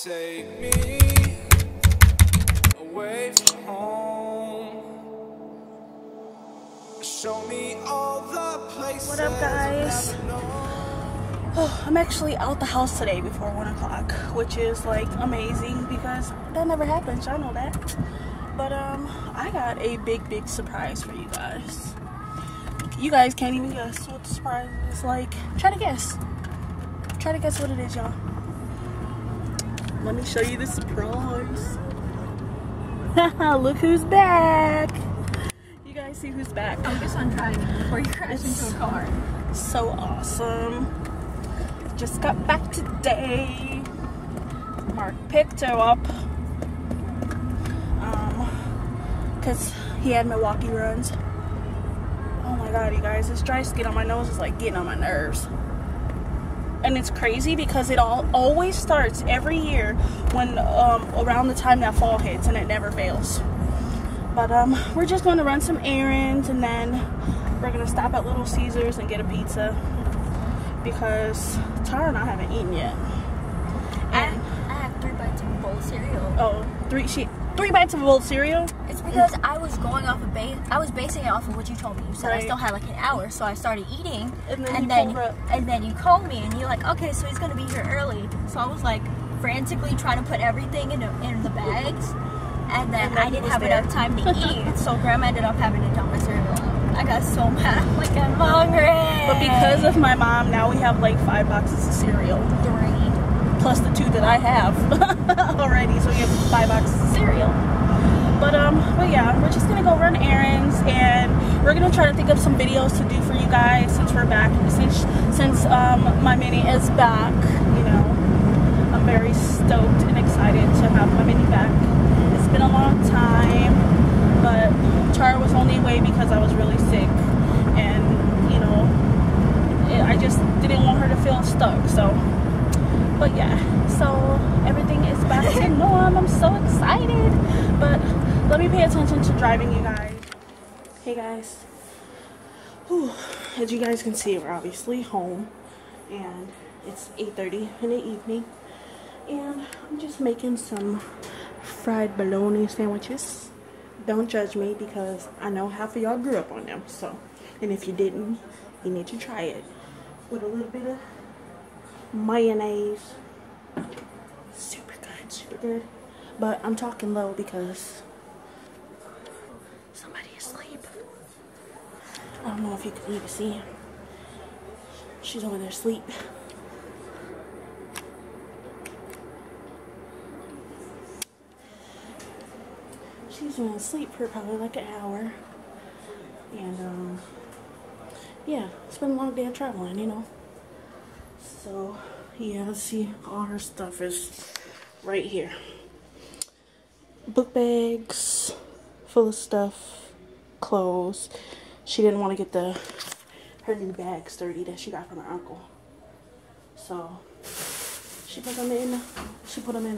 Take me away from home. Show me all the places. What up, guys? Oh, I'm actually out the house today before 1 o'clock, which is like amazing because that never happens. I know that. But I got a big surprise for you guys. You guys can't even guess what the surprise is like. Try to guess. Try to guess what it is, y'all. Let me show you the surprise. Look who's back. You guys see who's back? Focus on driving before you crash into a car. So awesome. Just got back today. Mark picked her up. Because he had Milwaukee runs. Oh my god, you guys. This dry skin on my nose is like getting on my nerves. And it's crazy because it always starts every year when around the time that fall hits, and it never fails. But we're just going to run some errands, and then we're going to stop at Little Caesars and get a pizza because Tara and I haven't eaten yet. And I have 3 bites of bowl cereal. Oh, three bites of old cereal? It's because I was going off of basing it off of what you told me. You said, right, I still had like an hour, so I started eating, and then you called me and you're like, okay, so he's gonna be here early. So I was like frantically trying to put everything in the bags, and then I didn't have enough time to eat. So Grandma ended up having to dump my cereal out. I got so mad. I'm like, I'm hungry. But because of my mom, now we have like 5 boxes of cereal. 3. Plus the 2 that I have already, so we have 5 boxes of cereal. But yeah, we're just gonna go run errands, and we're gonna try to think of some videos to do for you guys since we're back. Since my mini is back, you know, I'm very stoked and excited to have my mini back. It's been a long time, but Tara was only away because I was really sick, and you know, I just didn't want her to feel stuck. So. But yeah, so everything is back to norm. I'm so excited. But let me pay attention to driving, you guys. Hey guys. Whew. As you guys can see, we're obviously home. And it's 8:30 in the evening. And I'm just making some fried bologna sandwiches. Don't judge me because I know half of y'all grew up on them. So, and if you didn't, you need to try it. With a little bit of mayonnaise. Super good. But I'm talking low because somebody is asleep. I don't know if you can even see him. She's over there asleep. She's been asleep for probably like an hour. And yeah, it's been a long day of traveling, you know. So, yeah, see, all her stuff is right here. Book bags full of stuff, clothes. She didn't want to get her new bags dirty that she got from her uncle. So, she put them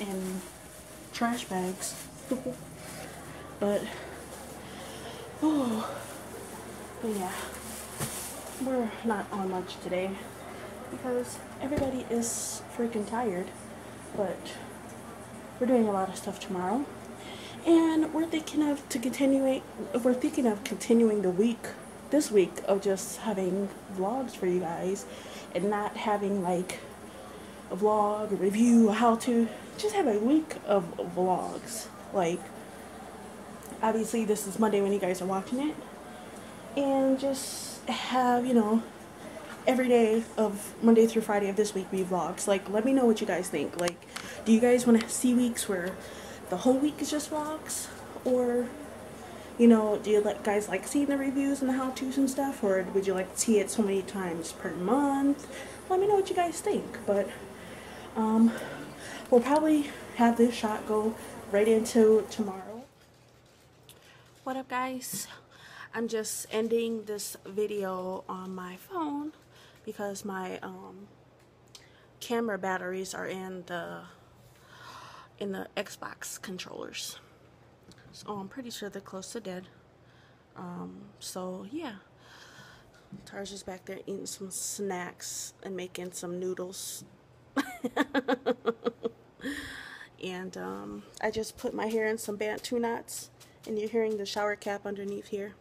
in trash bags. But, oh, but yeah. We're not on lunch today because everybody is freaking tired, but we're doing a lot of stuff tomorrow, and we're thinking of continuing this week of just having vlogs for you guys, and not having like a vlog, a review, a how-to, just have a week of vlogs. Like, obviously this is Monday when you guys are watching it, and just have, you know, every day of Monday through Friday of this week be vlogs. Like, let me know what you guys think. Like, do you guys want to see weeks where the whole week is just vlogs, or, you know, do you guys like seeing the reviews and the how-tos and stuff, or would you like to see it so many times per month? Let me know what you guys think. But we'll probably have this shot go right into tomorrow. What up, guys? I'm just ending this video on my phone because my camera batteries are in the Xbox controllers, so I'm pretty sure they're close to dead. So yeah, Tara's just back there eating some snacks and making some noodles. And I just put my hair in some bantu knots, and you're hearing the shower cap underneath here,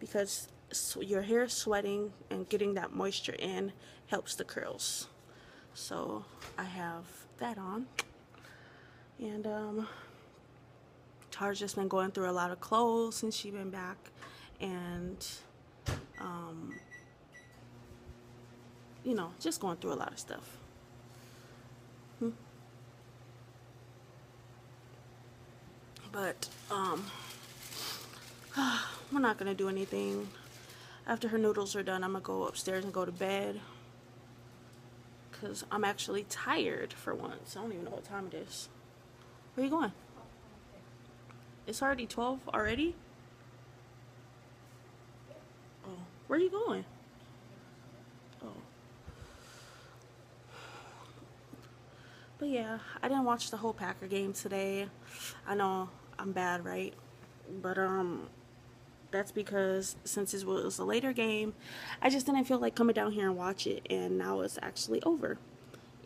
because your hair sweating and getting that moisture in helps the curls. So I have that on, and Tar's just been going through a lot of clothes since she's been back, and you know, just going through a lot of stuff. But we're not gonna do anything. After her noodles are done, I'm gonna go upstairs and go to bed, because I'm actually tired for once. I don't even know what time it is. Where are you going? It's already 12 already? Oh, where are you going? Oh. But yeah, I didn't watch the whole Packer game today. I know I'm bad, right? But that's because since it was a later game, I just didn't feel like coming down here and watch it, and now it's actually over.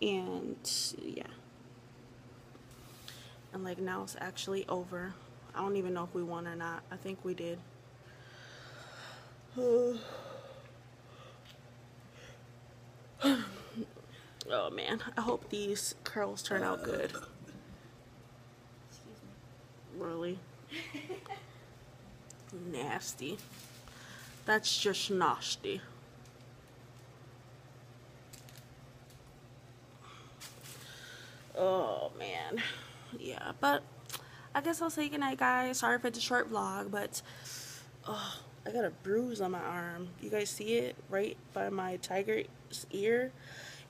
And yeah. And like, now it's actually over. I don't even know if we won or not. I think we did. Oh man, I hope these curls turn out good. Excuse me. Really? Nasty. That's just nasty. Oh man. Yeah, but I guess I'll say goodnight, guys. Sorry for the short vlog, but oh, I got a bruise on my arm. You guys see it right by my tiger's ear?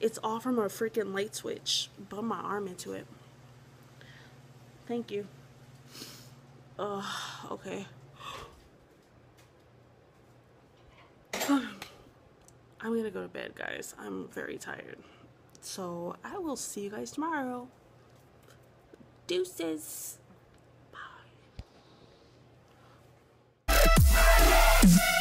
It's all from a freaking light switch. Bump my arm into it. Thank you. Oh, okay. I'm gonna go to bed, guys. I'm very tired. So I will see you guys tomorrow. Deuces. Bye.